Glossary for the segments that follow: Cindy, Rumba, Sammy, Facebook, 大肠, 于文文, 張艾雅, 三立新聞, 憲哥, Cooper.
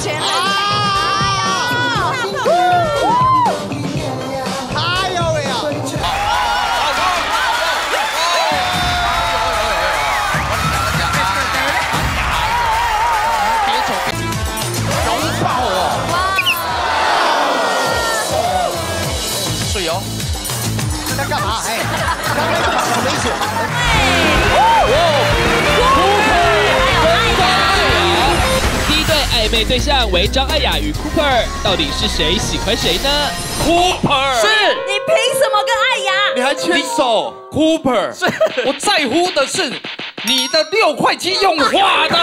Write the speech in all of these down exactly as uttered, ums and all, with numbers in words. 前人。啊！哎呦喂呀！别走，容易爆哦！哇！水哦！你在干嘛？哎，刚才干嘛？好危险！ 暧昧对象为张艾雅与 Cooper， 到底是谁喜欢谁呢 ？Cooper 是，你凭什么跟艾雅？你还牵手 ？Cooper 是，我在乎的是你的六块肌用化的，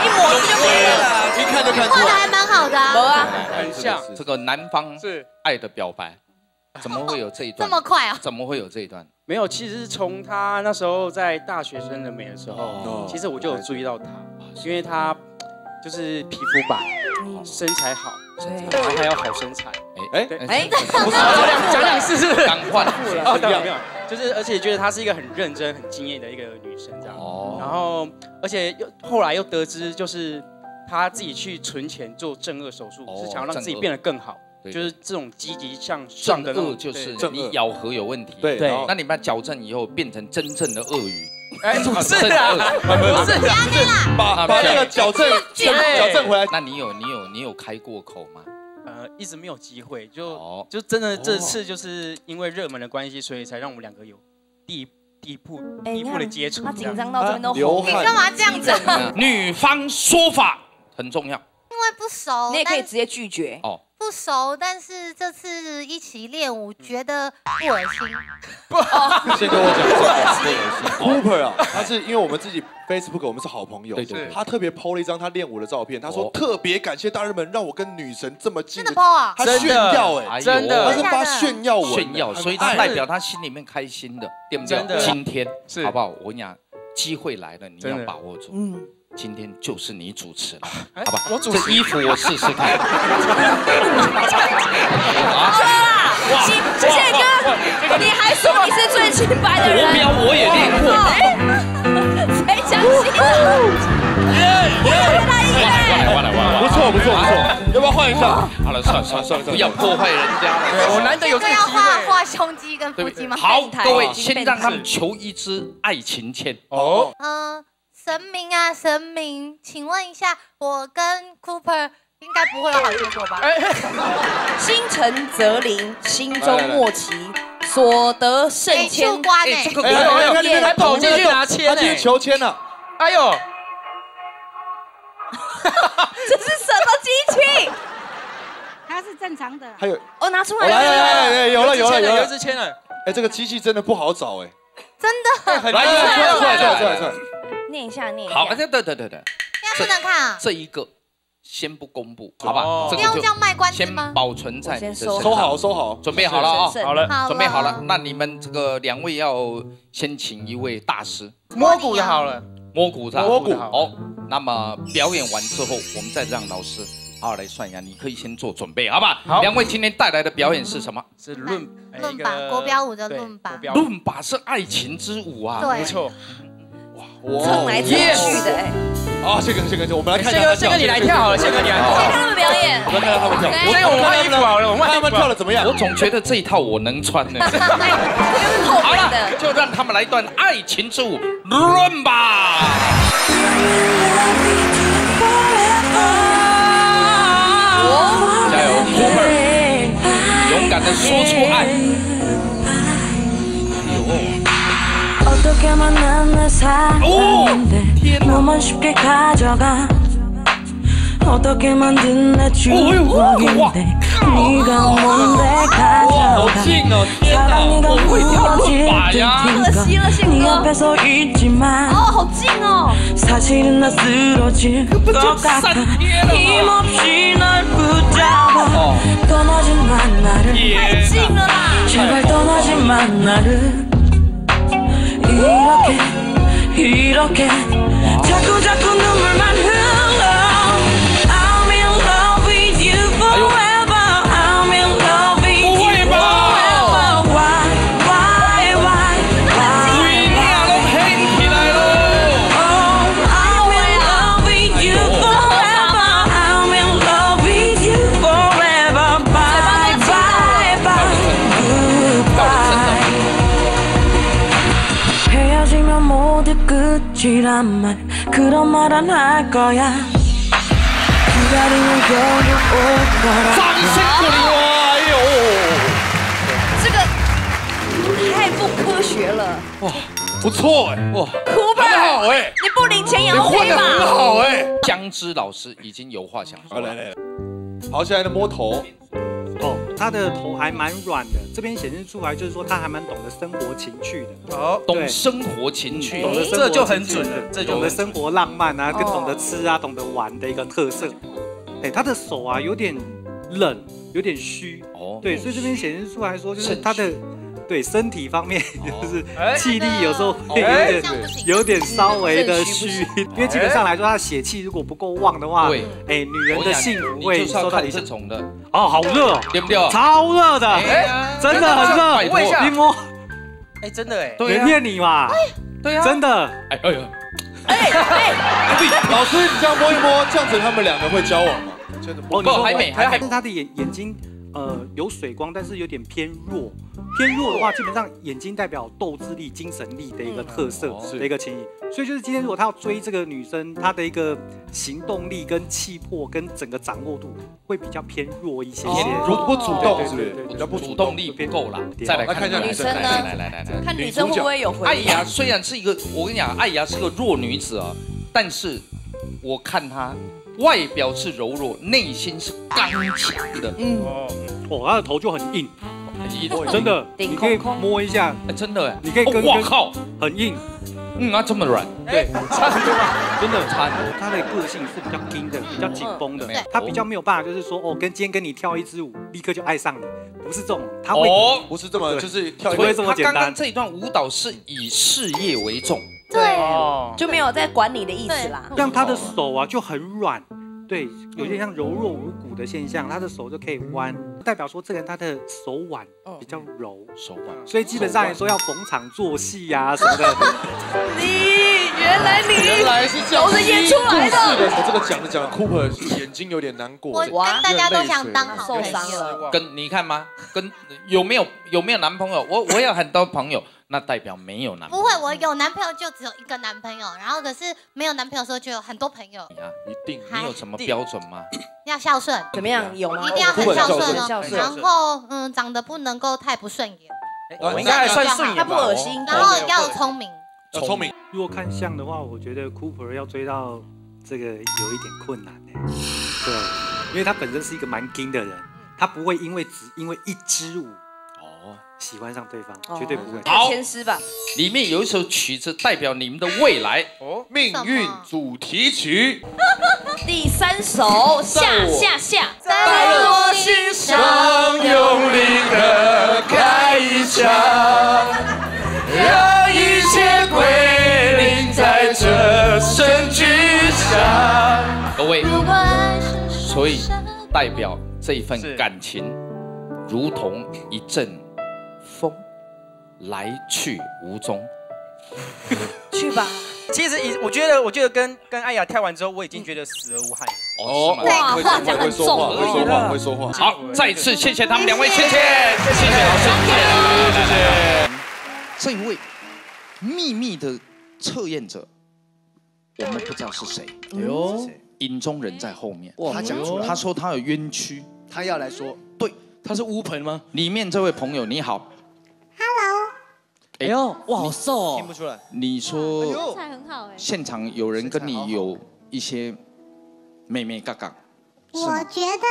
一模一样啊，一看就看出来，画的还蛮好的，有啊，很像。这个男方是爱的表白，怎么会有这一段？这么快啊？怎么会有这一段？ 没有，其实从他那时候在大学生的美的时候，其实我就有注意到他，因为他就是皮肤白，身材好，然后还有好身材。哎哎哎，不是讲讲是是，讲换哦，没有没有，就是而且觉得她是一个很认真、很敬业的一个女生这样。哦，然后而且又后来又得知，就是她自己去存钱做正颚手术，是想要让自己变得更好。 就是这种积极向上的恶，就是你咬合有问题，对，那你把它矫正以后变成真正的鳄鱼。哎，不是啊，不是啊，把把那个矫正矫正回来。那你有你有你有开过口吗？呃，一直没有机会，就就真的这次就是因为热门的关系，所以才让我们两个有第一。 一步一步的接触，他紧张到这边都红。你干嘛这样子？女方说法很重要，因为不熟，你也可以直接拒绝哦。不熟，但是这次一起练舞，觉得不恶心。不，先跟我讲，不恶心。Cooper 啊，他是因为我们自己 Facebook 我们是好朋友，他特别 po 了一张他练舞的照片，他说特别感谢大人们让我跟女神这么近。真的 po 啊？他炫耀哎，真的，他是发炫耀文，炫耀，所以他代表他心里面开心的，对不对？真的，今天好不好？我跟你讲，机会来了，你要把握住。嗯。 今天就是你主持了，好吧？我主持。这衣服我试试看。啊！哇！谢谢哥，你还说你是最清白的人？国标我也练过。谁相信？我来一个。换来换来换来，不错不错不错，要不要换一下？好了，算了算了算了，不要破坏人家。我难得有这个机会。画胸肌跟腹肌吗？好，各位先让他们求一支爱情签。哦。嗯。 神明啊，神明，请问一下，我跟 Cooper 应该不会有好结果吧？心诚则灵，心中莫急，所得胜千。哎，这个哎呦，还跑进去拿签，他去求签了。哎呦，这是什么机器？它是正常的。还有，我拿出来了。来来来，有了有了有了，有一支签了。哎，这个机器真的不好找哎。真的。来来来，出来出来出来出来。 念一下，念一下。好，对对对对对。现在不能看啊。这一个先不公布，好吧？不要这样卖关子吗？先保存在你的身上。收好，收好，准备好了啊！好了，准备好了。那你们这个两位要先请一位大师摸骨的，好了，摸骨的，摸骨。好，那么表演完之后，我们再让老师好好来算一下。你可以先做准备，好吧？好。两位今天带来的表演是什么？是论论吧，国标舞的论吧。论吧是爱情之舞啊，没错。 蹭来蹭去的哎！啊，这个这个，我们来看一下，这个你来跳好了，这个你来跳，看他们表演，我们看他们跳，所以我们换衣服好了，我们看他们跳的怎么样？我总觉得这一套我能穿呢。好了，就让他们来一段爱情之舞 ，Rumba！ 加油 ，Cooper！ 勇敢的说出爱。 어떻게 만났나 사랑인데 너만 쉽게 가져가 어떻게 만든 내 주먹인데 네가 뭔데 가져가 사랑이 더 무거워질 듯 네 옆에서 있지만 사실은 나 쓰러질 것 같아 힘없이 널 붙잡아 떠나지 마 나를 제발 떠나지 마 나를 이렇게 이렇게 자꾸 자꾸 눈물만 흘러 I'm in love with you forever I'm in love with you forever Why why why why why Oh I'm in love with you forever 지란말 그런 말 안 할 거야. 기다리는 겨울 올 거라. 짱这个太不科学了。哇。 不错哎，哇 ，Cooper 好哎，你不领钱也 OK 吧？很好哎，姜汁老师已经有话想说了。来来来，好，现在摸头。哦，他的头还蛮软的，这边显示出来就是说他还蛮懂得生活情趣的。好，懂生活情趣，这就很准了，这就懂得生活浪漫啊，跟懂得吃啊、懂得玩的一个特色。哎，他的手啊有点冷，有点虚。哦，对，所以这边显示出来说就是他的。 对身体方面，就是气力有时候会有点有点稍微的虚，因为基本上来说，他的血气如果不够旺的话，哎，女人的幸福会受到一些宠的。哦，好热，对不对？超热的，真的很热。你摸，哎，真的哎，没骗你嘛，对啊，真的。哎哎呦，哎哎，老师，你这样摸一摸，这样子他们两个会交往吗？真的不够，还没，还还是他的眼眼睛。 呃，有水光，但是有点偏弱。偏弱的话，基本上眼睛代表斗志力、精神力的一个特色的一个情形。所以就是今天如果他要追这个女生，她的一个行动力、跟气魄、跟整个掌握度会比较偏弱一些些，不主动，对对对，比较不主动力不够啦。再来看一下女生，来来来来，看女生会不会有回应。艾雅虽然是一个，我跟你讲，艾雅是个弱女子啊，但是我看她。 外表是柔弱，内心是刚强的。嗯哦，哦，他的头就很硬，很硬，真的，你可以摸一下，真的，你可以跟，哇靠，很硬，嗯啊，这么软，对，差很多，真的差很多。他的个性是比较硬的，比较紧绷的，他比较没有办法，就是说，哦，跟今天跟你跳一支舞，立刻就爱上你，不是这种，他会，不是这么，就是跳一支舞，他刚刚这一段舞蹈是以事业为重。 对，就没有在管你的意思啦。像他的手啊就很软，对，有点像柔弱无骨的现象。他的手就可以弯，代表说这个人他的手腕比较柔，手腕。所以基本上来说要逢场作戏啊什么的。你原来你原来是这样子演出来的。我这个讲着讲着 ，Cooper 眼睛有点难过。我跟大家都想当受伤了。跟你看吗？跟有没有有没有男朋友？我我有很多朋友。 那代表没有男朋友？不会，我有男朋友就只有一个男朋友，然后可是没有男朋友的时候就有很多朋友。啊，一定，你有什么标准吗？要孝顺，怎么样？有吗？一定要很孝顺哦。然后，嗯，长得不能够太不顺眼。我应该还算顺眼，他不恶心。然后要聪明，要聪明。如果看相的话，我觉得 Cooper 要追到这个有一点困难呢。对，因为他本身是一个蛮硬的人，他不会因为只因为一支舞。 喜欢上对方，绝对不会。好，先诗吧。里面有一首曲子代表你们的未来哦，命运主题曲。第三首，下下下。在我心上用力的开一枪，让一切归零在这声巨响。各位，所以代表这份感情，如同一阵。 风来去无踪，去吧。其实已，我觉得，我觉得跟跟艾雅跳完之后，我已经觉得死而无憾。哦，哇，话讲很重，会说话，会说话。好，再次谢谢他们两位，谢谢，谢谢老师，谢谢，谢谢。这一位秘密的测验者，我们不知道是谁。哎呦，影中人在后面，他讲出来，他说他有冤屈，他要来说，对。 他是乌盆吗？里面这位朋友你好 ，Hello。哎呦，哇，好瘦哦！听不出来。你说，现场有人跟你有一些妹妹嘎嘎。我觉得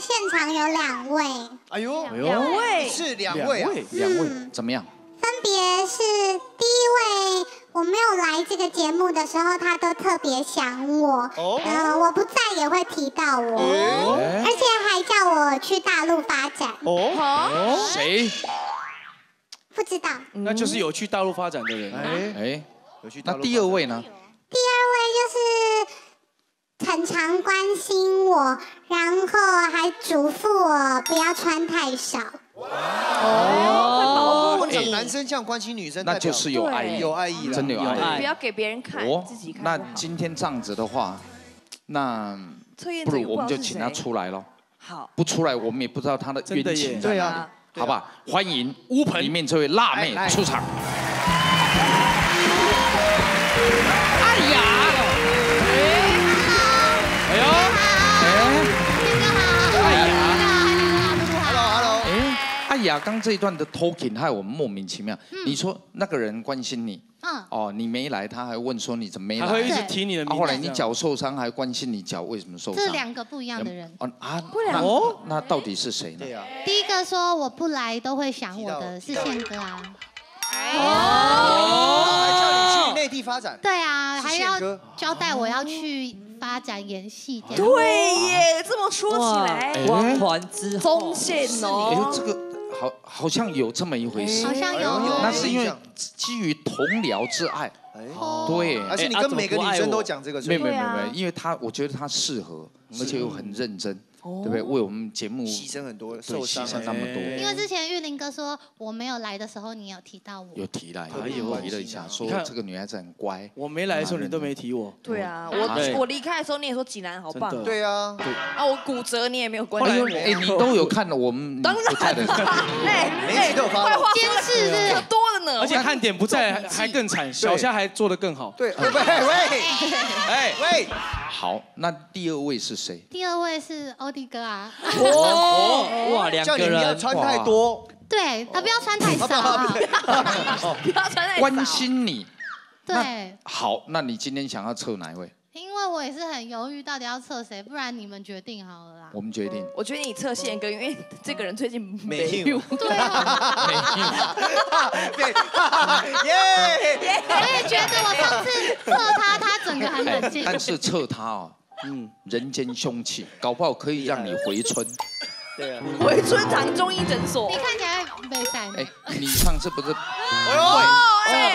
现场有两位。哎呦，两位是两位，两位怎么样？分别是第一位，我没有来这个节目的时候，他都特别想我，呃，我不在也会提到我，而且。 叫我去大陆发展哦，谁？不知道，那就是有去大陆发展的人。哎哎，有去大陆。那第二位呢？第二位就是很常关心我，然后还嘱咐我不要穿太少。哦，会保护你。男生这样关心女生，那就是有爱意，有爱意了，真的有爱意。不要给别人看，自己看。那今天这样子的话，那不如我们就请他出来咯。 好，不出来我们也不知道他的冤情在哪里，好吧？欢迎乌盆里面这位辣妹出场。牙了。哎，哎呦，哎，大牙 ，Hello Hello， 哎，哎呀，刚这一段的 talking 害我们莫名其妙。你说那个人关心你，哦，你没来，他还问说你怎么没来，他会一直提你的名字。后来你脚受伤，还关心你脚为什么受伤。这两个不一样的人。啊，不然哦，那到底是谁呢？第一个说我不来都会想我的是宪哥啊。 哦，叫你去内地发展。对啊，还要交代我要去发展演戏。对耶，这么说起来，王环之中线哦，这个好好像有这么一回事，好像有。那是因为基于同僚之爱，对，而且你跟每个女生都讲这个，没有没有没有，因为他我觉得他适合，而且又很认真。 对不对？为我们节目牺牲很多，受伤那么多。因为之前玉林哥说我没有来的时候，你有提到我。有提来，有提了一下，说这个女孩子很乖。我没来的时候，你都没提我。对啊，我我离开的时候，你也说济南好棒。对啊。啊，我骨折你也没有关心。哎，你都有看了我们？当然啦，哎哎，坏话监视是可多了呢。而且看点不在，还更惨，小虾还做得更好。对，喂喂，哎喂。 好，那第二位是谁？第二位是欧弟哥啊！哦，哇，两个人，叫你不要穿太多，对，啊，不要穿太少，不要穿太少，关心你。对，好，那你今天想要测哪一位？因为我也是很犹豫，到底要测谁，不然你们决定好了啦。我们决定。我觉得你测宪哥，因为这个人最近没用。对啊。对，耶！我也觉得我上次测他，他。 但是测他哦，嗯，人间凶器，搞不好可以让你回春。对啊，回春堂中医诊所。你看起来没塞。哎，你上次不是？哎呦，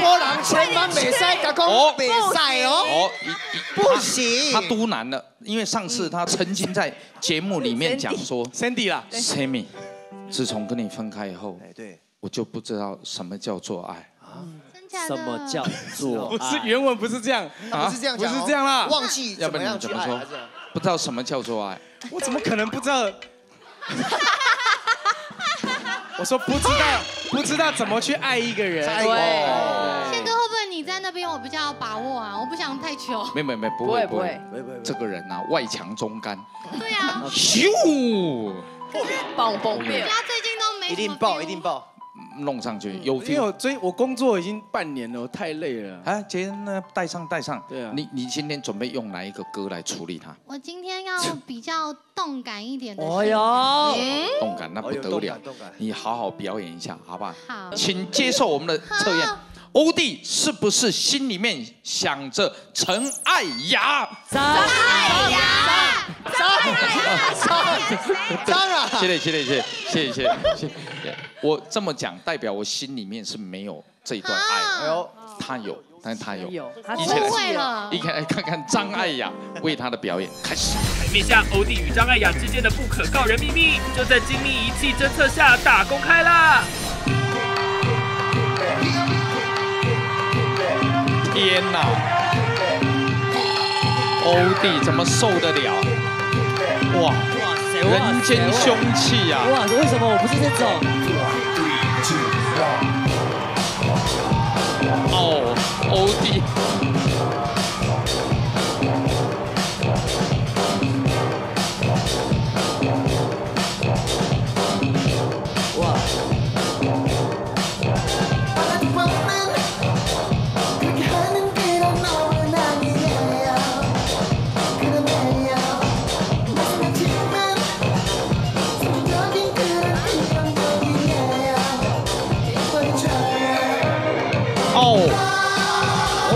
波浪千万没塞，他讲没塞哦，不行。他都难了，因为上次他曾经在节目里面讲说 ，Cindy 啦 ，Sammy， 自从跟你分开以后，对，我就不知道什么叫做爱。 什么叫做？不是原文不是这样，不是这样，不是这样啦。忘记要不然怎么说？不知道什么叫做爱。我怎么可能不知道？我说不知道，不知道怎么去爱一个人。对。宪哥会不会你在那边我比较有把握啊？我不想太久。没没没，不会不会不会。这个人啊，外强中干。对啊。咻！爆爆变！他最近都没。一定爆，一定爆。 弄上去有，因为我最我工作已经半年了，我太累了。啊，今天呢，带上带上。对啊。你你今天准备用哪一个歌来处理它？我今天要比较动感一点的。哦哟，动感那不得了，你好好表演一下，好不好？好。请接受我们的测验，欧弟是不是心里面想着陈艾雅？陈艾雅，陈艾雅，当然。谢谢谢谢谢谢谢谢。 我这么讲，代表我心里面是没有这一段爱。哎呦，他有，但是他有。一起来，一起来看看张艾雅为他的表演开始。台面下，欧弟与张艾雅之间的不可告人秘密，就在精密仪器侦测下大公开啦！天哪，欧弟怎么受得了？哇，人间凶器啊！哇，为什么我不是这种？ 哦，欧弟，哇！哦。 哦，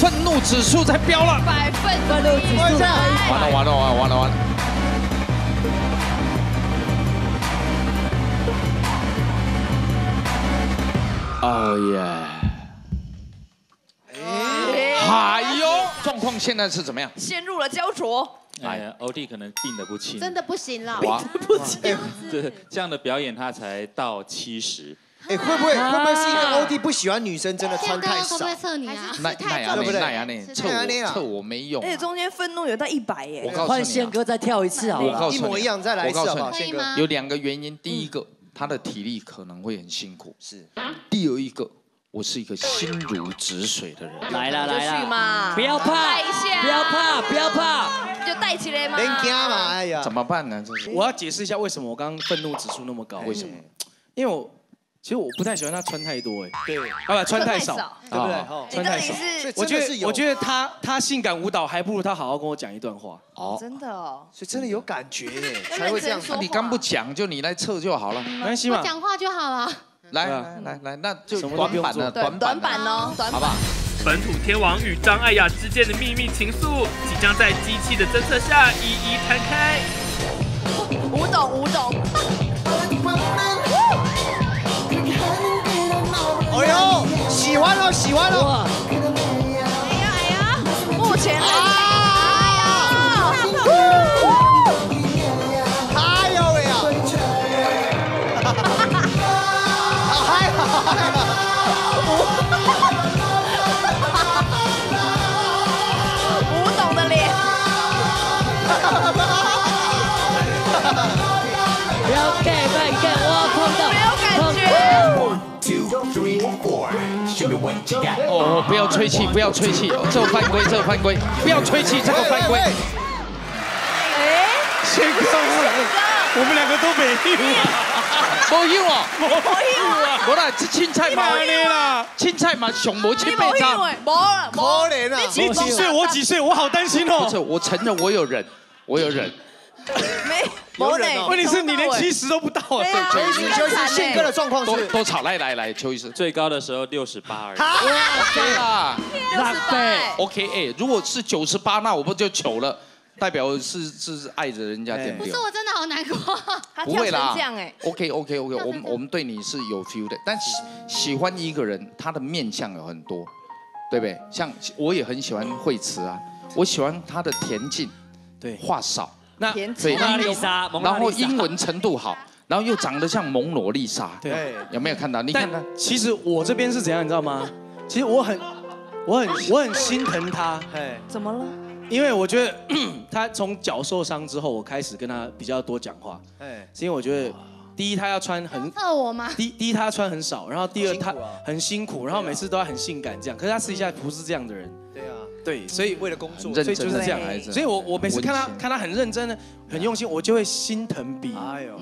愤怒指数在飙了，百分愤怒指数，完了完了完了完了完了！哦耶！哎呦，状况现在是怎么样？陷入了焦灼。 哎呀，欧弟可能病得不轻，真的不行了，病得不轻。这这样的表演，他才到七十。哎，会不会会不会是因为欧弟不喜欢女生真的穿太少？会不会测你啊？那那呀那那呀那测我测我没用。而且中间愤怒有到一百耶。我告诉你，换宪哥再跳一次好了，一模一样再来一次好不好？宪哥有两个原因，第一个他的体力可能会很辛苦，是。第二一个。 我是一个心如止水的人，来啦来啦，不要怕，不要怕，不要怕，就带起来嘛，别怕嘛，哎呀，怎么办呢？我要解释一下为什么我刚刚愤怒指数那么高，为什么？因为我其实我不太喜欢他穿太多，哎，对，啊不，穿太少，对不对？穿太少，我觉得我觉得他他性感舞蹈还不如他好好跟我讲一段话，哦，真的哦，所以真的有感觉哎，才会这样。你刚不讲，就你来测就好了，没关系嘛，讲话就好了。 来来来来，那就短板了，短短板哦，好吧。本土天王与张艾雅之间的秘密情愫，即将在机器的侦测下一一摊开。吴董，吴董。哎呦，喜欢了，喜欢了。哎呀哎呀，目前来看，哎呀。 哦，不要吹气，不要吹气，这犯规，这犯规，不要吹气，这个犯规。哎，先告诉我，我们两个都没用啊，没用啊，没用啊，我啦，青菜嘛，青菜嘛，熊无七八张，无了，可怜啊，你几岁？我几岁？我好担心哦。不是，我承认我有忍，我有忍。 没，没呢。问题是你连七十都不到啊！对，邱医师，邱医师，宪哥的状况是多吵，来来来，邱医师，最高的时候六十八而已。对啦，六十八。OK， 哎，如果是九十八，那我不就糗了？代表是是爱着人家点点。不是，我真的好难过。不会啦，这样哎。OK OK OK， 我们我们对你是有 feel 的，但是喜欢一个人，他的面相有很多，对不对？像我也很喜欢惠慈啊，我喜欢他的恬静，对，话少。 那对，然后英文程度好，然后又长得像蒙罗丽莎，对，有没有看到？你看，其实我这边是怎样，你知道吗？其实我很，我很，我很心疼他，哎，怎么了？因为我觉得他从脚受伤之后，我开始跟他比较多讲话，哎，是因为我觉得第一他要穿很，饿我吗？第第一他穿很少，然后第二他很辛苦，然后每次都要很性感这样，可是他私底下不是这样的人，对啊。 对，所以为了工作，所以就是这样。所以我我每次看他看他很认真、很用心，我就会心疼比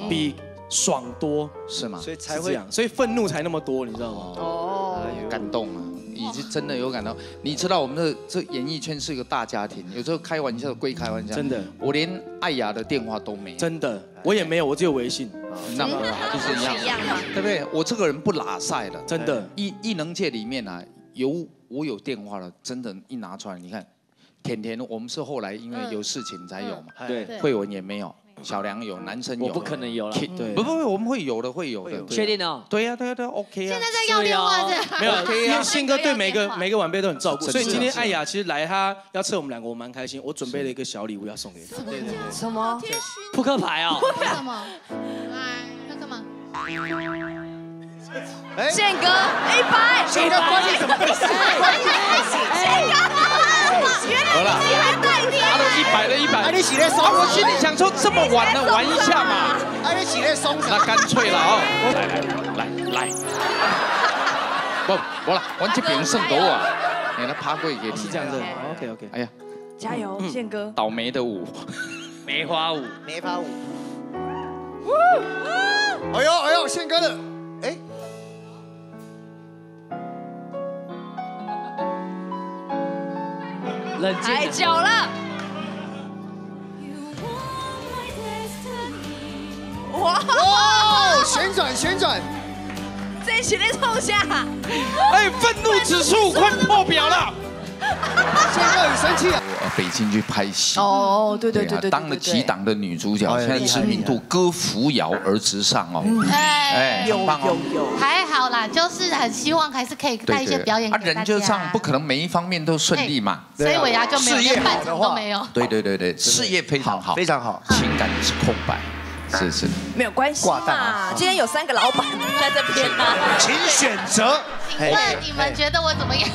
比爽多，是吗？所以才会，所以愤怒才那么多，你知道吗？哦，感动啊，已经真的有感动。你知道我们的这演艺圈是一个大家庭，有时候开玩笑归开玩笑，真的，我连艾雅的电话都没有，真的，我也没有，我只有微信。那么就是一样，对不对？我这个人不拉塞了，真的。艺艺能界里面啊，有。 我有电话了，真的，一拿出来，你看，甜甜，我们是后来因为有事情才有嘛。对。慧文也没有，小梁有，男生有。我不可能有了。不不不，我们会有的，会有的。确定哦？对呀对呀对 ，OK 啊。现在在要电话的。没有，因为宪哥对每个每个晚辈都很照顾，所以今天艾雅其实来，她要测我们两个，我蛮开心。我准备了一个小礼物要送给她。对对对。什么？扑克牌啊？什么？来，要干嘛？ 宪哥，一百，宪哥关键怎么回事？宪哥，原来你还带你，拿了一百了，一百。哎，你起来松，我心里想说这么晚了，玩一下嘛。哎，你起来松，那干脆了哦。来来来来，不，我啦，我这边剩多啊，你来爬跪给你。是这样子 ，OK OK。哎呀，加油，宪哥。倒霉的舞，梅花舞，梅花舞。哎呦哎呦，宪哥的。 哎，冷静，太久了。哇！旋转旋转，这一起来冲下！哎，愤怒指数快破表了！现在很生气啊！北京去拍戏哦，对对对对，当了几档的女主角，现在知名度歌扶摇而直上哦。哎，有有有，还好啦，就是很希望还是可以带一些表演给大家。人就上不可能每一方面都顺利嘛，所以尾牙就没有半场都没有。对对对对，事业非常好，非常好，情感也是空白。 是是，没有关系嘛。今天有三个老板在这边啊，请选择。请问你们觉得我怎么样？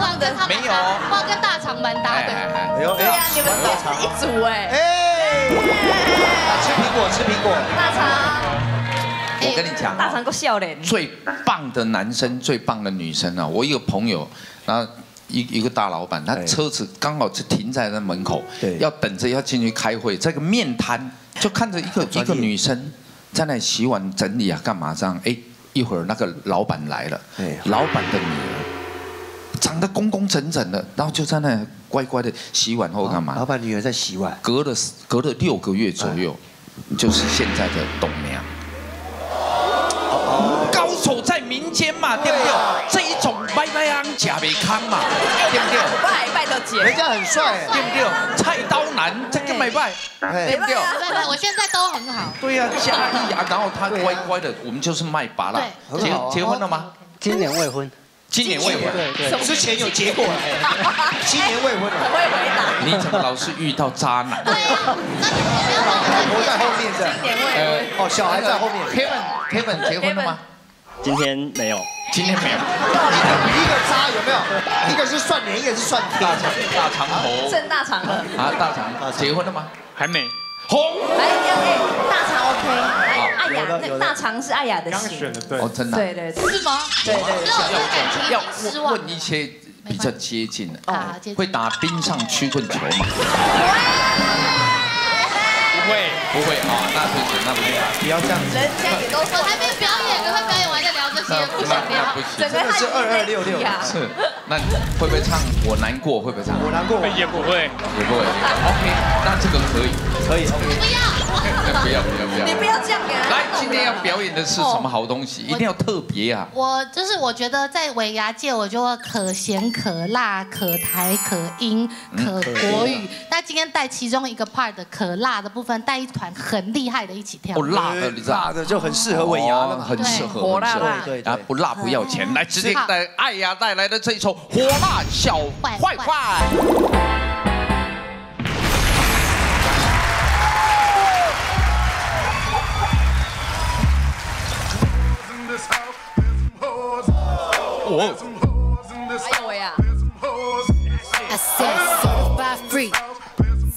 忘跟他们没有，忘跟大肠蛮搭的。对啊，你们都是一组哎。哎，吃苹果，吃苹果。大肠。 我跟你讲，大肠够笑脸。最棒的男生，最棒的女生啊！我一个朋友，然后。 一一个大老板，他车子刚好就停在那门口，要等着要进去开会。这个面摊就看着一个一个女生在那洗碗整理啊，干嘛这样？哎，一会儿那个老板来了，老板的女儿长得工工整整的，然后就在那乖乖的洗碗后干嘛？老板女儿在洗碗。隔了隔了六个月左右，就是现在的董娘。高手在民间嘛，对不对？这一种。 假美康嘛，对不对？拜拜到姐，人家很帅，对不对？菜刀男这个美拜，对不对？我现在都很好。对呀，家里啊，然后他乖乖的，我们就是卖拔了。结结婚了吗？今年未婚，今年未婚，对，之前有结过，今年未婚了。不会回答。你怎么老是遇到渣男？对啊，我在后面的。今年未婚。哦，小孩在后面。Kevin Kevin 结婚了吗？今天没有。 今天没有，一个渣有没有？一个是算脸，一个是算大肠大肠头，正大肠了啊！大肠结婚了吗？还没。红。哎哎，大肠 OK。有的有的。大肠是艾雅的。刚选的对。哦，真的。对对对。是吗？对对对。要要问一些比较接近的，会打冰上曲棍球吗？不会不会啊，那不行那不行，不要这样子。人家也都说还没表演，赶快表演完再聊这些，不想聊。真的是二二六六啊！是，那你会不会唱我难过？会不会唱我难过？也不会，也不会。OK， 那这个可以，可以。不要，不要，不要，不要。你不要这样啊！来，今天要表演的是什么好东西？一定要特别啊！我就是我觉得在尾牙界，我就可咸可辣、可台、可英、可国语。那今天带其中一个 part 的可辣的部分。 带一团很厉害的一起跳，不辣的，你知道，辣的就很适合尾牙，很适合，火辣辣，对，啊，不辣不要钱，来直接带艾雅带来的这一首《火辣小坏坏》。哎呦喂呀！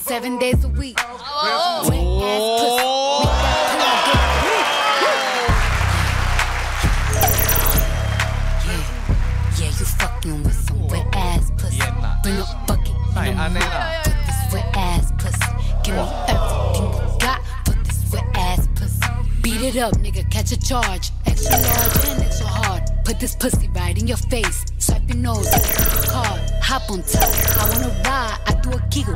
Seven days a week. Oh. Wet ass pussy. Make that come good. Yeah, yeah, you fucking with some wet ass pussy. Bring a bucket in the mud. Put this wet ass pussy. Give me everything you got. Put this wet ass pussy. Beat it up, nigga. Catch a charge. Extra large and extra hard. Put this pussy right in your face. Swipe your nose, swipe your card. Hop on top. I wanna ride. I do a giggle.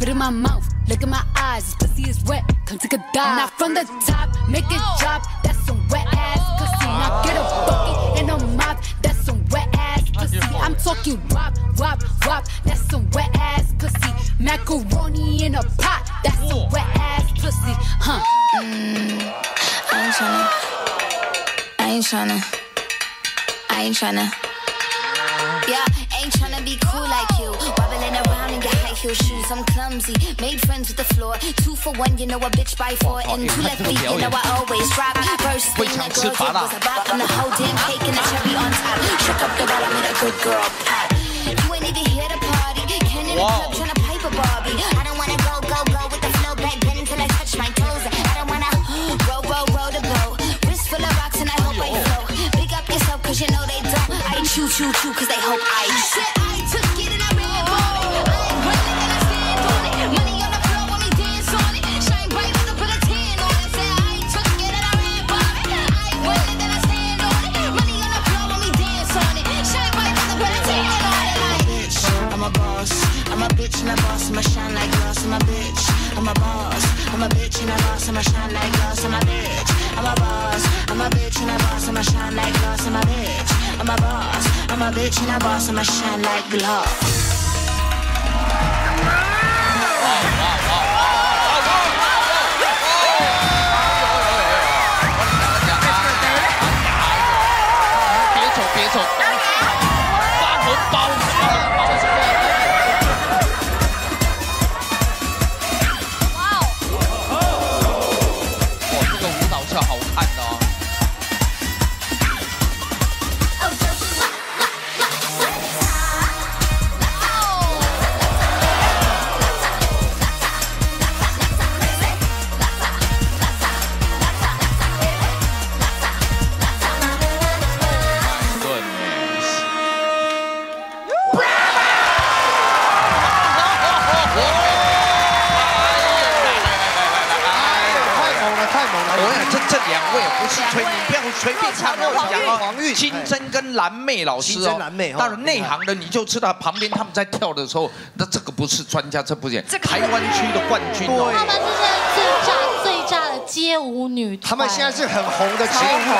Spit in my mouth, look in my eyes. This pussy is wet, come take a dive. Now from the top, make it drop. That's some wet ass pussy. Now get a bucket and a mop. That's some wet ass pussy. I'm talking wop, wop, wop. That's some wet ass pussy. Macaroni in a pot. That's some wet ass pussy. Huh? Mm, I ain't tryna. I ain't tryna. I ain't tryna. Yeah. Ain't tryna be cool like you. Wobbling around in your high heel shoes. I'm clumsy. Made friends with the floor. Two for one, you know a bitch by four. And two left feet, you know I always drop. First thing I did was I bought them the whole damn cake and the cherry on top. Shook up the bottom and a good girl pop. You ain't even here to party. Ken in the club tryna pipe a Barbie. I don't wanna go, go, go with the flow back then until I touch my toes. I don't wanna roll, roll, roll the boat. Wrist full of rocks and I hope I float. Big up yourself cause you know they don't. I chew, chew, chew cause they hope I. I'm a bitch, I'm a boss, I'm a bitch and a boss, I'm a shine like glass, I'm a bitch, I'm a boss, I'm a bitch and a boss, I'm a shine like glass, I'm a bitch, I'm a boss, I'm a bitch and a boss, I'm a shine like glass.金针跟蓝妹老师哦，但是内行的你就知道，旁边他们在跳的时候，那这个不是专家，这不是台湾区的冠军哦。他们是最炸最炸的街舞女团，他们现在是很红的街舞。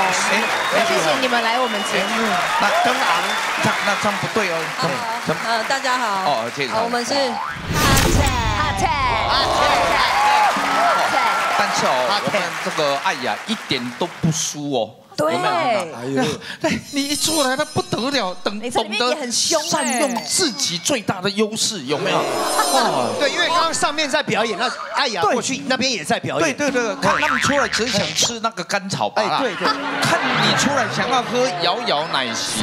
谢谢你们来我们节目。那登昂，那那这样不对哦。呃，大家好。哦，介绍。我们是 Hot Tag，Hot Tag，Hot Tag。但是哦，我们这个艾雅一点都不输哦。 对，你一出来，他不得了，懂懂得善用自己最大的优势，有没有？对，因为刚刚上面在表演，那艾雅过去那边也在表演。对对对，看他们出来只想吃那个甘草吧。哎，对对，看你出来想要喝摇摇奶昔。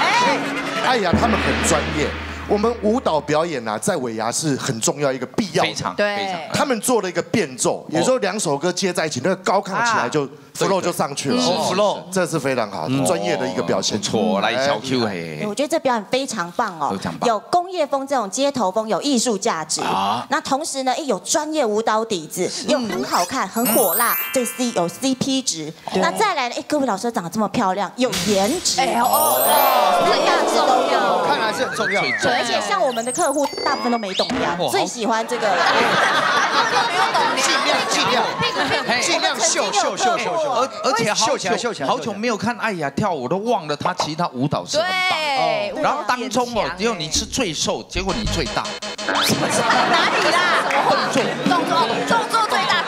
哎，艾雅他们很专业。 我们舞蹈表演啊，在尾牙是很重要一个必要，非常对。他们做了一个变奏，有时候两首歌接在一起，那个高亢起来就 flow 就上去了 ，flow 这是非常好，专业的一个表现。错，来小 Q 嘿。我觉得这表演非常棒哦，有工业风这种街头风，有艺术价值啊。那同时呢，有专业舞蹈底子，又很好看，很火辣，这 C 有 C P 值。那再来呢，哎，各位老师长得这么漂亮，有颜值，哎哦，这个价值都有，看来是很重要。 而且像我们的客户，大部分都没懂的，最喜欢这个。没有懂，尽量尽量尽量秀秀秀秀秀，而而且秀起来秀起来。好久没有看艾雅跳舞，都忘了她其他舞蹈是很棒。然后当中哦，只有你是最瘦，结果你最大。哪里啦？动作动作动作最大，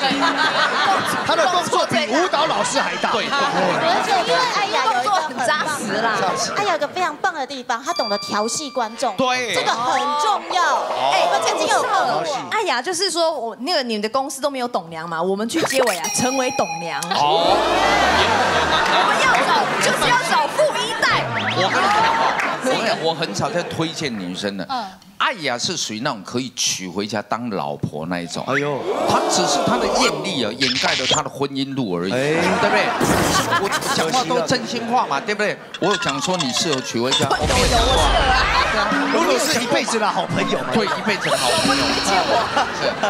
他的动作比舞蹈老师还大。对，而且因为艾雅有一个很扎实啦，艾雅有个非常棒的地方，她懂得调戏观众。 对，这个很重要。哎，我曾经有碰艾雅，就是说我那个你们的公司都没有董娘嘛，我们去结尾啊，成为董娘。哦，我们要找就是要找富一代。我跟你讲，我我很少在推荐女生的。嗯，艾雅是属于那种可以娶回家当老婆那一种。哎呦，她只是她的艳丽啊，掩盖了她的婚姻路而已，对不对？我讲话都真心话嘛，对不对？我有讲说你适合娶回家，我没有啊。 如果是一辈子的好朋友，对，一辈子的好朋友。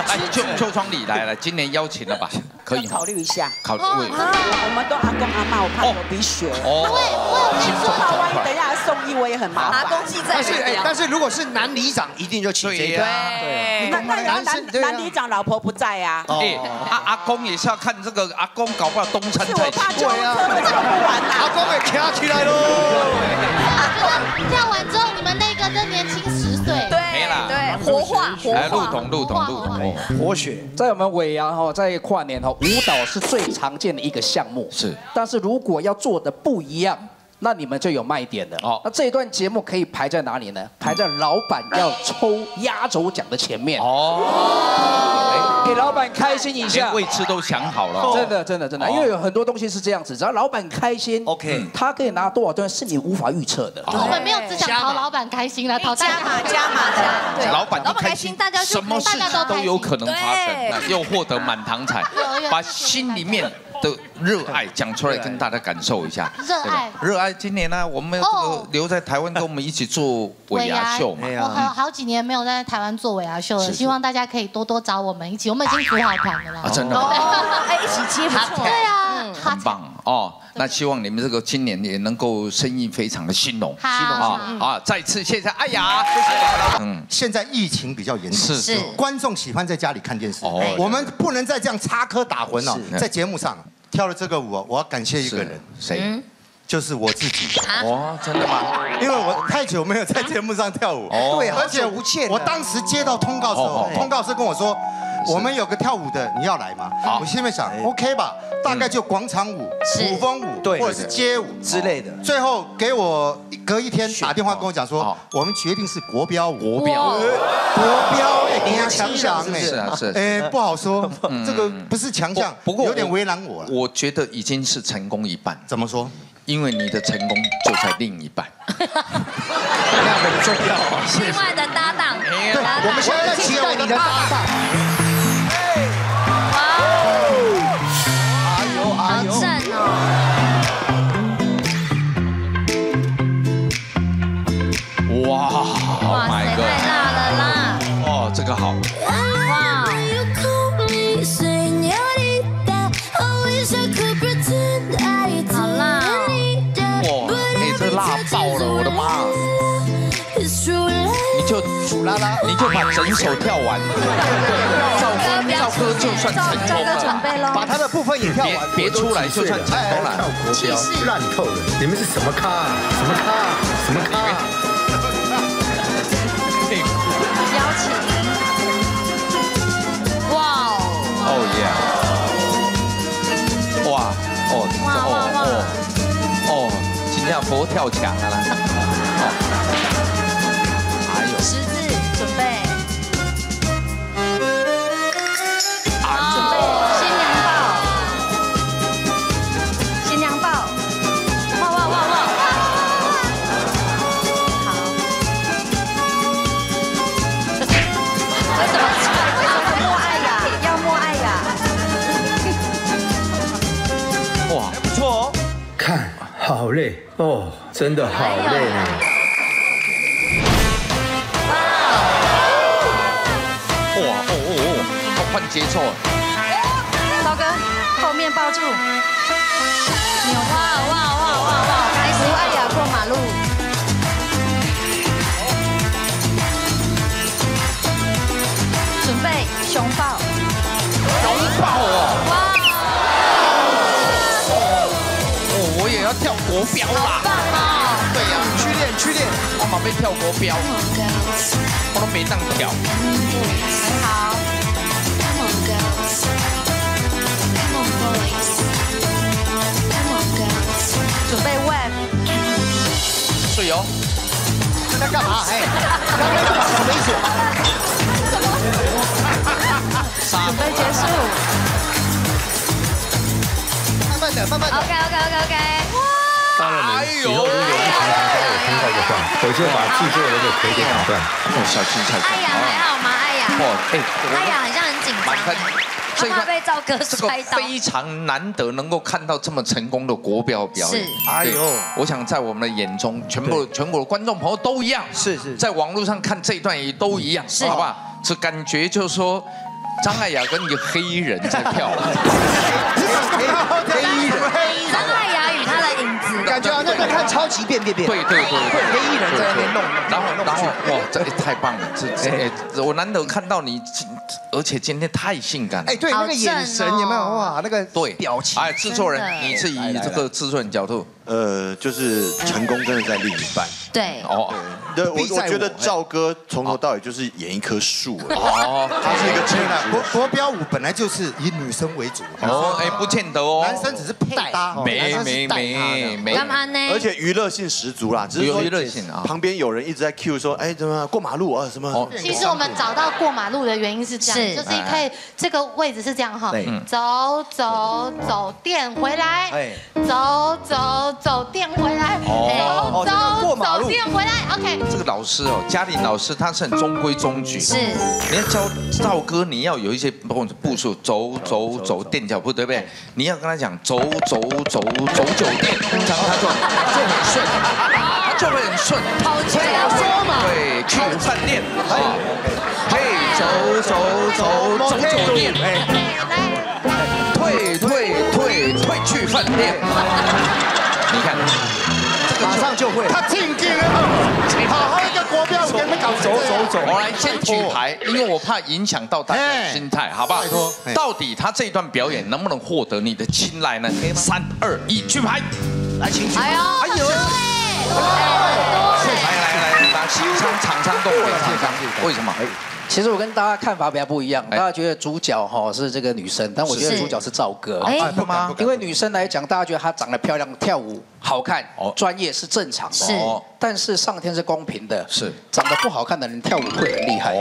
哎，秋秋窗里来了，今年邀请了吧？可以考虑一下，考虑。我们都阿公阿妈，我怕流鼻血。哦，因为我有说，万一等一下送医，我也很麻烦。阿公记在。但是，但是如果是男里长，一定就请这个。对，那男男里长老婆不在呀。哎，阿阿公也是要看这个，阿公搞不好东山再起。对啊，跳不完啊。阿公也跳起来喽。跳完之后，你们那。 更年轻十岁，对，没了，对，活化，活化，路同路同路同，活血。在我们尾牙哈，在跨年哈，舞蹈是最常见的一个项目，是。但是如果要做的不一样，那你们就有卖点的哦。那这一段节目可以排在哪里呢？排在老板要抽压轴奖的前面哦，给老板开心一下，位置都想好了，真的，真的，真的，因为有很多东西是这样子，只要老板开心 ，OK， 他可以拿多少段是你无法预测的。 没有只想讨老板开心了，讨加码加码加，对，老板老板开心，大家什么事情都有可能发生，又获得满堂彩，把心里面的热爱讲出来，跟大家感受一下。热爱，热爱。今年呢，我们留在台湾跟我们一起做尾牙秀嘛。我好几年没有在台湾做尾牙秀了，希望大家可以多多找我们一起，我们已经组好团了啦。真的，哎，一起接不错。对啊。很棒哦。那希望你们这个今年也能够生意非常的兴隆。兴隆啊！啊，再次谢谢艾雅。嗯，现在疫情比较严重，是观众喜欢在家里看电视，我们不能再这样插科打诨了。在节目上跳了这个舞，我要感谢一个人，谁？ 就是我自己哦，真的吗？因为我太久没有在节目上跳舞，对，而且无限。我当时接到通告的时候，通告是跟我说，我们有个跳舞的，你要来吗？我心里面想 ，OK 吧，大概就广场舞、古风舞，或者是街舞之类的。最后给我隔一天打电话跟我讲说，我们决定是国标舞，国标，国标，哎，你要强项哎，是啊是，哎，不好说，这个不是强项，不过有点为难我了。我觉得已经是成功一半，怎么说？ 因为你的成功就在另一半，那很重要。另外的搭档，对，我们现在在期待你的搭档。哇！哎呦哎呦，好赞哦！哇！哇塞，太辣了啦！哦，这个好。哇！ 辣爆了，我的妈！你就煮啦啦，你就把整首跳完。赵哥，赵哥就算成功了，把他的部分也跳完，别出来就算成功了。气势烂透了，你们是什么咖？什么咖？什么咖？邀请。哇哦！哦耶！哇哦哦哦！ 这样佛跳墙了啦！哎呦，十字准备，新娘抱，新娘抱，哇哇哇哇！好，这怎么唱？摸艾雅，要摸艾雅。哇，不错哦，看。 好累哦，真的好累啊！哇哦哦哦，换节奏！刀哥，后面抱住，扭哇哇哇哇哇！来扶艾雅过马路。准备熊抱。熊抱哦！哇！ 跳国标啦！对呀，去练去练，我宝贝跳国标，我都没当跳。好，准备喂。水哦，在干嘛？哎，什么意思？准备结束。慢慢的，慢慢的。OK OK OK OK。 哎呦！以后如果有其他待会听到的话，我就把制作人的腿给打断。小心小心！艾雅还好吗？艾雅？哦，哎，艾雅好像很紧张哎，她怕被赵哥摔倒。非常难得能够看到这么成功的国标表演。哎呦！我想在我们的眼中，全部全国的观众朋友都一样，是是，在网络上看这一段也都一样，好不好？这感觉就是说，张艾雅跟一个黑人在跳舞。黑人，张艾雅与他的影。 感觉好像在看超级变变变，对对对，黑衣人在那边弄，然后然后哇，这太棒了，这这我难得看到你，而且今天太性感了，哎，对那个眼神有没有哇？那个对表情，哎，制作人你是以这个制作人角度，呃，就是成功真的在另一半，对哦，对，我我觉得赵哥从头到尾就是演一棵树，哦，他是一个真的国国标舞本来就是以女生为主，哦，哎，不见得哦，男生只是配搭，没没没。 干嘛呢？而且娱乐性十足啦，只是说娱乐性啊。旁边有人一直在 Q 说，哎，怎么过马路啊？什么？其实我们找到过马路的原因是这样，就是可以这个位置是这样哈，走走走电回来，走走走电回来，走走走电回来 ，OK。这个老师哦，嘉玲老师他是很中规中矩，是。你要教赵哥，你要有一些步数，走走走垫脚步，对不对？你要跟他讲走走走走酒店。 他就就很顺，他就会很顺。好，这样说嘛。对，去午饭店，好，嘿，走走走走酒店，哎，退退退退去饭定。你看，这个马上就会。他进定了，好好一个国标，我给你搞走走走。我来先举牌，因为我怕影响到大家的心态，好不好？到底他这段表演能不能获得你的青睐呢？三二一，举牌。来，请举牌。哎呦，来来来，把现场厂商都给厂商，为什么？ 其实我跟大家看法比较不一样，大家觉得主角哈是这个女生，但我觉得主角是赵哥，不吗？因为女生来讲，大家觉得她长得漂亮、跳舞好看、专业是正常的，是。但是上天是公平的，是。长得不好看的人跳舞会很厉害，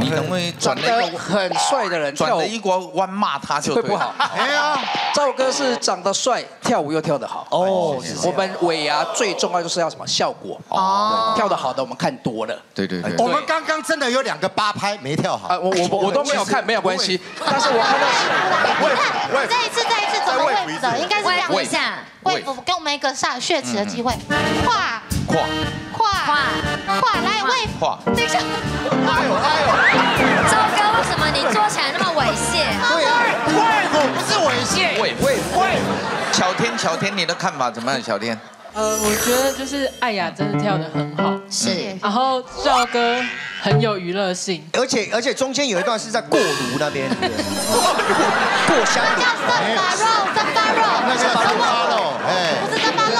你能不能转那个很帅的人跳一个弯骂他就会不好？哎呀，赵哥是长得帅，跳舞又跳得好。哦，我们尾牙最重要就是要什么效果？哦，跳得好的我们看多了。对对对。我们刚刚真的有两个八拍。 没跳好啊！我我我都没有看，没有关系。但是我看到，你看，再一次再一次走位走，应该是这样一下。位服给我们一个上血池的机会，跨跨跨跨跨来位跨，等一下，哎呦哎呦，赵哥，为什么你做起来那么猥亵？对啊，位服不是猥亵，位位位。小天小天，你的看法怎么样？小天，呃，我觉得就是艾雅真的跳得很好，是，然后赵哥。 很有娱乐性，而且而且中间有一段是在过炉那边，过香炉，叫三八肉，三八肉，那是三八肉，哎，不是三八肉，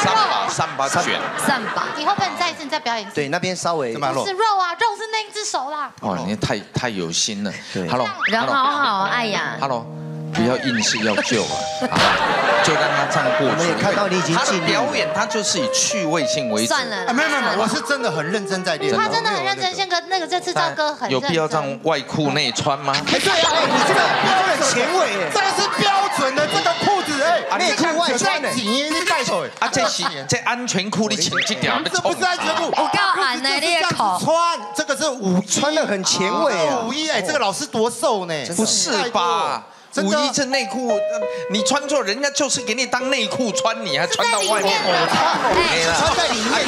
三八肉，三八卷，三八，你会不会再一次你再表演一次？对，那边稍微不是肉啊，肉是那一只手啦。哦，你太太有心了。Hello， 人好好，艾雅。Hello， 不要硬是要救啊，就让他唱过去。我们也看到你已经尽力。表演他就是以趣味性为主。算了，没有没有，我是真的很认真在练。他真的很认真。 哥，那个这次赵哥很有必要这样外裤内穿吗？哎，对啊，哎，你这个标准前卫，这个是标准的这个裤子，哎，内裤外穿的，紧带手，啊，这是这安全裤你穿这条，这不是安全裤，我告俺呢，你这样穿，这个是舞穿的很前卫啊，舞衣哎，这个老师多瘦呢，不是吧？ 五一这内裤，你穿错，人家就是给你当内裤穿，你还穿到外面，穿在里面的，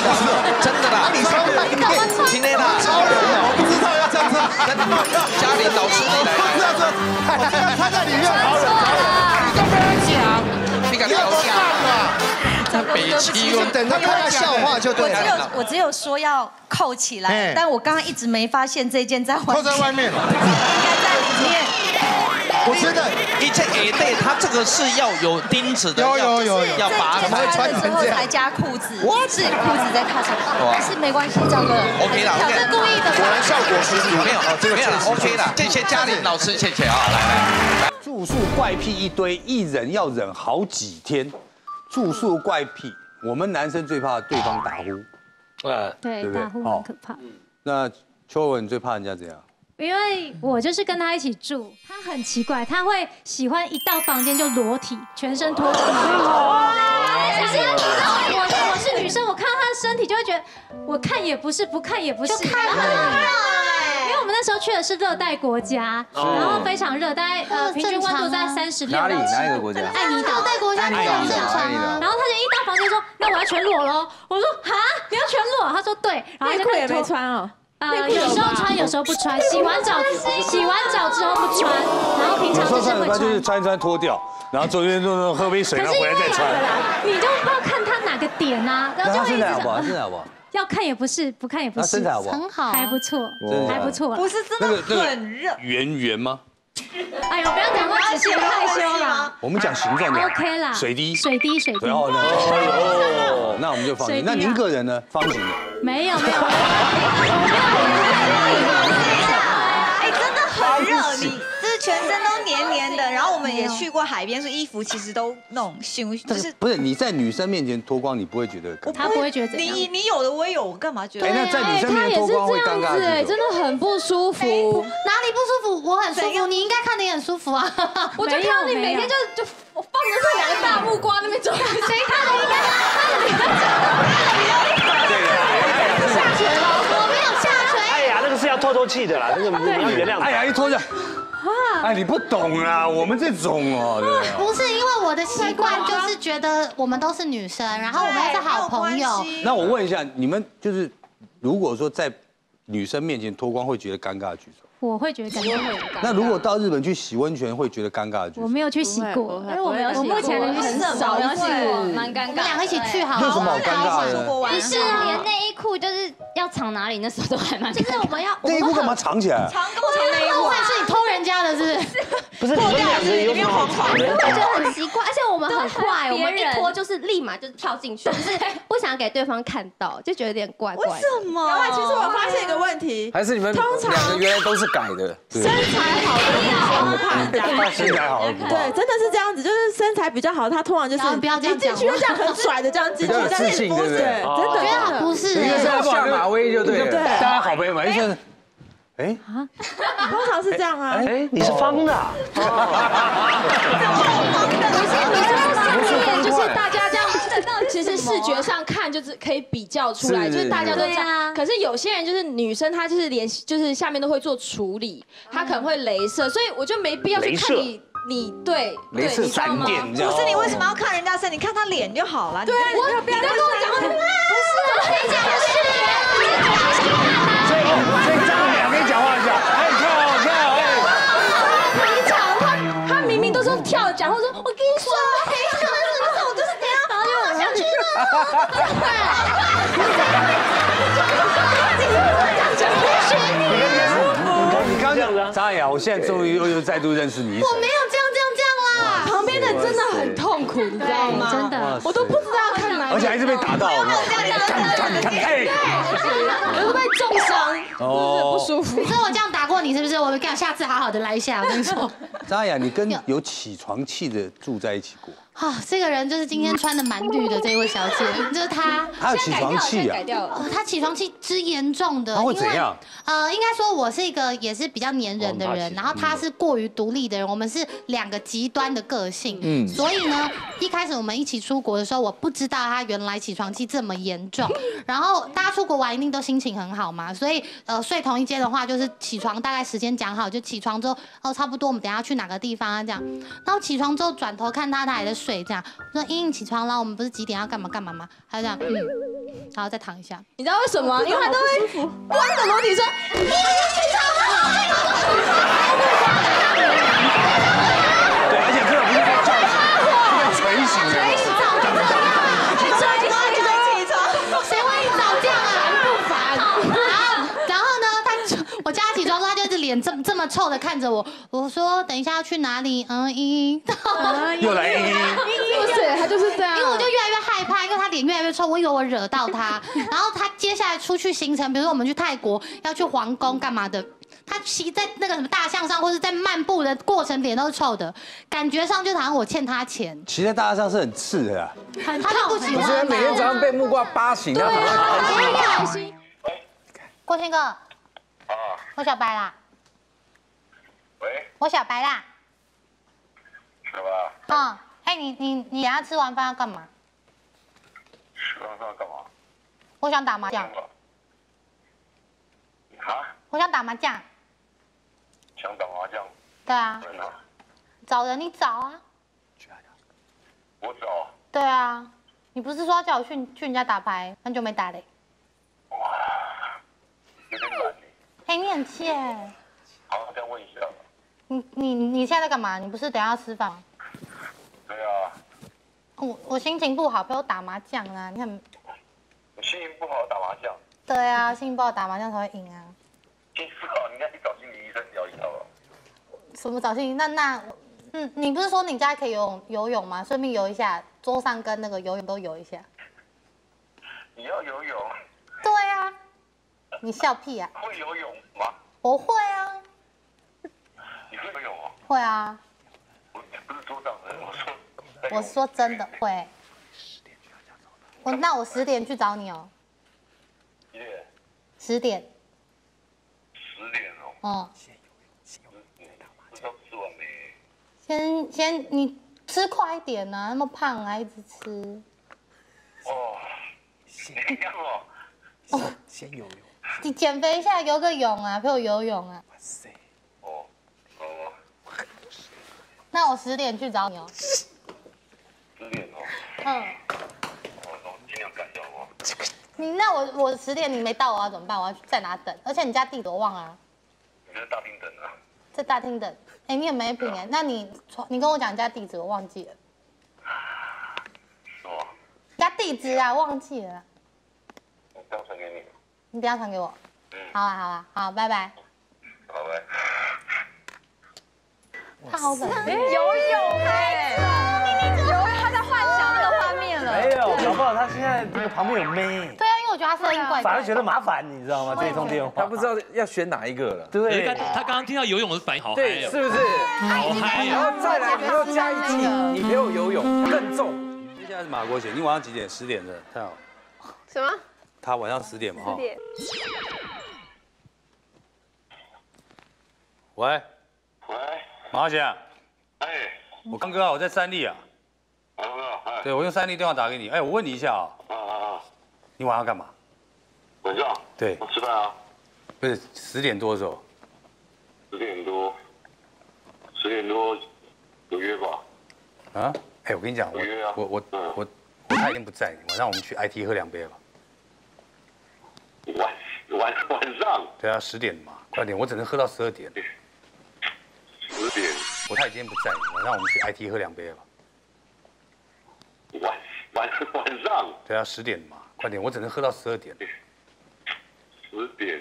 真的啦，你穿在里面，今天啦，我不知道要这样穿，家里老师你来，不知道穿，穿在里面，好冷，你都不要讲，你敢聊讲啊？ 北七，我等他看到笑话就对了。我只有说要扣起来，但我刚刚一直没发现这件在外面。扣在外面，应该在里面。我觉得一件 A 对，它这个是要有钉子的，有有有，要拔它。穿的时候才加裤子，是裤子在套上，但是没关系，赵哥。OK 啦 ，OK。是故意的。果然效果十足，没有哦，这个没有 OK 啦。谢谢嘉玲老师，谢谢啊，来来。住宿怪癖一堆，一人要忍好几天。 住宿怪癖，我们男生最怕对方打呼，呃，对，打呼很可怕。那秋文最怕人家怎样？因为我就是跟他一起住，他很奇怪，他会喜欢一到房间就裸体，全身脱光。哇！我是女生，我看到他的身体就会觉得，我看也不是，不看也不是，看很热。 因为我们那时候去的是热带国家，然后非常热，大概呃平均温度在三十六到七度。哪里？哪个国家？爱尼岛。热带国家很正常啊。然后他就一到房间说：“那我要全裸喽！”我说：“哈，你要全裸？”他说：“对。”内裤也没穿哦。呃，有时候穿，有时候不穿。洗完澡，洗完澡之后不穿，然后平常就是会穿。就是穿一穿脱掉，然后昨天弄弄喝杯水，然后回来再穿。你就不知道看他哪个点啊，然后就会一直。好不好？好不好？ 要看也不是，不看也不是，身材好不好？很好，还不错，还不错。不是真的很热。圆圆吗？哎呦，不要讲那么仔细，害羞了。我们讲形状的。OK 啦。水滴，水滴，水滴。哦，那我们就放心。那您个人呢？方形的。没有没有。哎，真的很热，你就是全身都黏黏的。然后我们也去过海边，所以衣服其实都弄熏，就是。不是你在女生面前脱光，你不会觉得。 他不会觉得你你有的我也有，我干嘛觉得？哎，那在女生面前脱光会尴尬，哎，真的很不舒服。哪里不舒服？我很舒服，你应该看得也很舒服啊。我就看到你每天就就我放着这两个大木瓜那边走，谁看的应该下垂了，我没有下垂。哎呀，那个是要透透气的啦，那个原谅。哎呀，一脱下。 哎，你不懂啦，我们这种哦，不是因为我的习惯就是觉得我们都是女生，然后我们又是好朋友。那我问一下，你们就是如果说在女生面前脱光会觉得尴尬的举手？我会觉得感觉很尴尬。那如果到日本去洗温泉，会觉得尴尬的举手？我没有去洗过，但是我没有，我目前很少有洗过，蛮尴尬。我们两个一起去好了。有什么好尴尬的？不是啊，连内衣裤就是要藏哪里，那时候都还蛮。就是我们要内衣裤干嘛藏起来？藏跟我藏内衣裤啊？是你偷人家的，是不是？不是，你们两个里面好藏的。我觉得很奇怪，而且我们很快，我们一脱就是立马就跳进去，就是不想给对方看到，就觉得有点怪怪。为什么？然后其实我发现一个问题，还是你们通常两个原来都是。 改的身材好的不怕人家，身材好的不怕。对，真的是这样子，就是身材比较好，他通常就是一进去就这样很拽的这样进去，但是不是，真的觉得不是。你就是要下马威就对了，大家好朋友们，就是哎啊，通常是这样啊。哎，你是方的，不是你就是就是大家这样。 其实视觉上看就是可以比较出来，就是大家都这样。可是有些人就是女生，她就是连就是下面都会做处理，她可能会雷射，所以我就没必要去看你。 你对，对，你知道吗？不是你为什么要看人家身？你看他脸就好了。对啊，你不要跟我讲话。不是，你讲的是脸，所以所以张脸跟你讲话一下，哎，跳啊跳啊！哎，你讲他，他明明都是跳讲，或者说我跟你说，我平常什么时候我就是这样，然后就想去那。 张雅，我现在终于又又再度认识你。我没有这样这样这样啦，旁边的真的很痛苦，你知道吗？真的，我都不知道看哪里，而且还是被打到，对，我都被重伤，哦，不舒服。你知道我这样打过你是不是？我跟你下次好好的来一下，我跟你说。张雅，你跟有起床气的住在一起过？ 啊，这个人就是今天穿的蛮绿的这一位小姐，就是她。她有起床气啊！她起床气之严重的，她会怎样？呃，应该说我是一个也是比较黏人的人，然后她是过于独立的人，我们是两个极端的个性。嗯，所以呢，一开始我们一起出国的时候，我不知道她原来起床气这么严重。然后大家出国玩一定都心情很好嘛，所以呃睡同一间的话，就是起床大概时间讲好，就起床之后哦差不多我们等下去哪个地方啊这样。然后起床之后转头看她，她还在睡。 对，这样说英英起床了，我们不是几点要干嘛干嘛吗？他就这样，嗯，然后再躺一下。你知道为什么？因为他都会光着裸体说英英起床了。对，而且这个不是叫这个垂醒的，垂醒早就这样啊，垂醒就起床，谁会早这样啊？不烦。然后呢，他我叫他起床，他就是脸这么这么臭的看着我，我说等一下要去哪里？嗯，英英。 又来英英，不是他就是这样，因为我就越来越害怕，因为他脸越来越臭，我以为我惹到他。然后他接下来出去行程，比如说我们去泰国，要去皇宫干嘛的，他骑在那个什么大象上，或是在漫步的过程，脸都是臭的，感觉上就好像我欠他钱。骑在大象是很刺的啊，很痛不行。我觉得每天早上被木瓜扒醒，他很开心。郭先哥，我小白啦。喂，我小白啦。 是吧？嗯，哎，你你你等下吃完饭要干嘛？吃完饭要干嘛？我想打麻将。啊？我想打麻将。想打麻将？对啊。人呢？找人，你找啊。我找。对啊，你不是说要叫我去去人家打牌，很久没打嘞。哇，有点难呢。哎，你很欠。好，我再问一下。 你你你现在在干嘛？你不是等下要吃饭吗？对啊。我我心情不好，陪我打麻将啊！你很。你心情不好打麻将？对啊，心情不好打麻将才会赢啊。心情不好，你应该去找心理医生聊一聊吧。什么找心理？那那，嗯，你不是说你家可以游泳游泳吗？顺便游一下，桌上跟那个游泳都游一下。你要游泳？对啊。你笑屁啊！会游泳吗？我会啊。 会有啊，会啊。我不是桌上人，我说。我说真的会。我那我十点去找你哦。几点？十点。十点哦。哦。先先你吃快一点啊，那么胖还一直吃。哦。你干嘛？哦，先游泳。你减肥一下，游个泳啊，陪我游泳啊。哇塞。 那我十点去找你哦。十点哦。嗯。我尽量赶到哦。你那我我十点你没到，我要怎么办？我要在哪等？而且你家地址我忘了、啊。你在大厅等啊？在大厅等。哎、欸，你也没品哎、欸。啊、那你你跟我讲你家地址，我忘记了。什么？你家地址啊，忘记了。我等下传给你。你等下传给我。嗯。好啊好啊好，拜拜。拜拜。他好冷，游泳哎。 没有，搞不好他现在这个旁边有妹。对啊，因为我觉得他声音怪，反而觉得麻烦，你知道吗？这通电话，他不知道要选哪一个了。对，他刚刚听到游泳的反应好嗨，对，是不是？好嗨！然后再来，你要加一季，你陪我游泳更重。现在是马国贤，你晚上几点？十点的，太好。什么？他晚上十点嘛？十点。喂，喂，马国贤，哎，我刚哥啊，我在三立啊。 对，我用三立电话打给你。哎，我问你一下啊，啊啊，你晚上干嘛？晚上？对，吃饭啊。不是十点多的时候。十点多，十点多有约吧？啊？哎，我跟你讲，我我我我我他一定不在，晚上我们去 I T 喝两杯吧。晚晚晚上？对啊，十点嘛，快点，我只能喝到十二点。十点？我他今天不在，晚上我们去 I T 喝两杯吧。 晚晚晚上，对啊，十点嘛，快点，我只能喝到十二点。十点，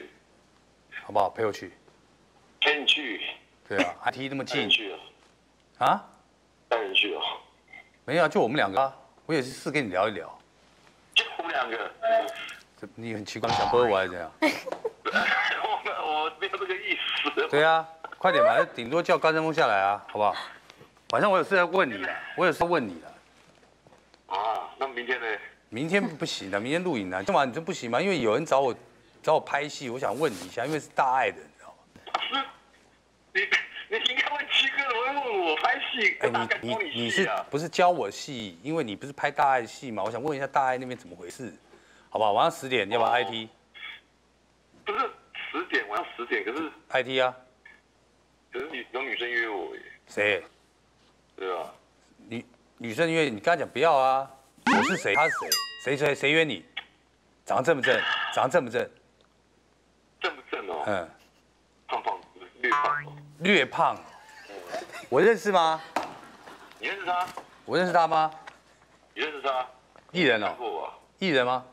好不好？陪我去。陪你去。对啊，阿 T 那么近。去啊？啊？带人去啊？没有啊，就我们两个啊。我也是跟你聊一聊。就我们两个。这你很奇怪，想喝我还是怎样？我我没有这个意思。对啊，快点吧，顶多叫高山峰下来啊，好不好？晚上我有事要问你啊，我有事要问你啊。 啊，那明天呢？明天不行了，明天录影了。干嘛？你说不行吗？因为有人找我，找我拍戏，我想问你一下，因为是大爱的，你知道吗？你你应该问七哥，怎么会问我拍戏？哎，你你你是不是教我戏？因为你不是拍大爱戏嘛？我想问一下大爱那边怎么回事，好不好？晚上十点，要不要 I T？ 不是十点，晚上十点，可是 I T 啊。可是女有女生约我耶。谁？对啊。你。 女生约你，跟她讲不要啊！我是谁？他是谁？谁谁谁约你？长得正不正？长得正不正？正不正哦？嗯，胖胖，略胖。略胖，我认识吗？你认识他？我认识他吗？你认识他？艺人哦。艺人吗？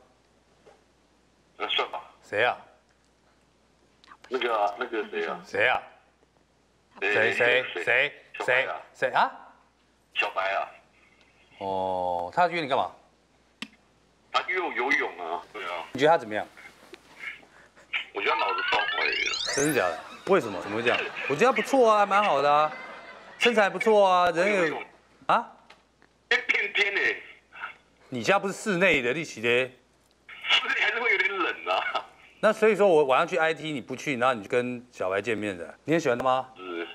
那算吧。谁啊？那个那个谁啊？谁啊？谁谁谁谁谁啊？小白啊。 哦，他约你干嘛？他约我游泳啊，对啊。你觉得他怎么样？我觉得他脑子烧坏了。真的假的？为什么？怎么会这样？我觉得他不错啊，蛮好的啊，身材不错啊，人也……啊？偏偏偏呢？你家不是室内的，你洗的？室内还是会有点冷啊。那所以说我晚上去 I T 你不去，然后你就跟小白见面的，你很喜欢他吗？是，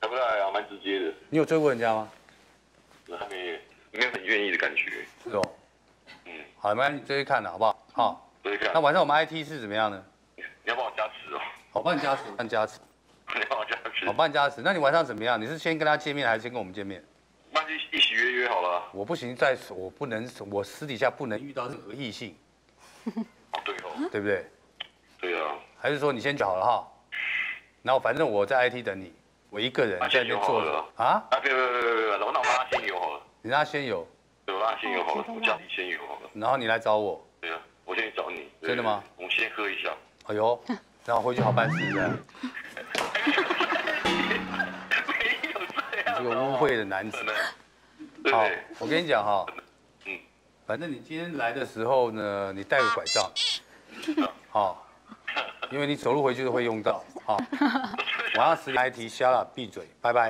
还不赖啊，蛮直接的。你有追过人家吗？还没。 没有很愿意的感觉，是哦，嗯，好，那你追追看了好不好？好，追看。那晚上我们 I T 是怎么样呢？你要帮我加持哦。好，帮你加持，帮你加持。你要帮我加持。好，帮你加持。那你晚上怎么样？你是先跟他见面，还是先跟我们见面？那就一起约约好了。我不行，在我不能，我私底下不能遇到任何异性。对哦。对不对？对啊。还是说你先讲好了哈？然后反正我在 I T 等你，我一个人在那边坐着啊。啊，别别别别别，我那我妈先游好了。 你让他先游，对，我让他先游好了，我叫你先游好了。然后你来找我，对啊，我先去找你。真的吗？我们先喝一下。哎呦，然后回去好办事的。没有这样。这个污秽的男子。好，我跟你讲哈，嗯，反正你今天来的时候呢，你带个拐杖，好，因为你走路回去都会用到。好，晚上十点 I T， 瞎了，闭嘴，拜拜。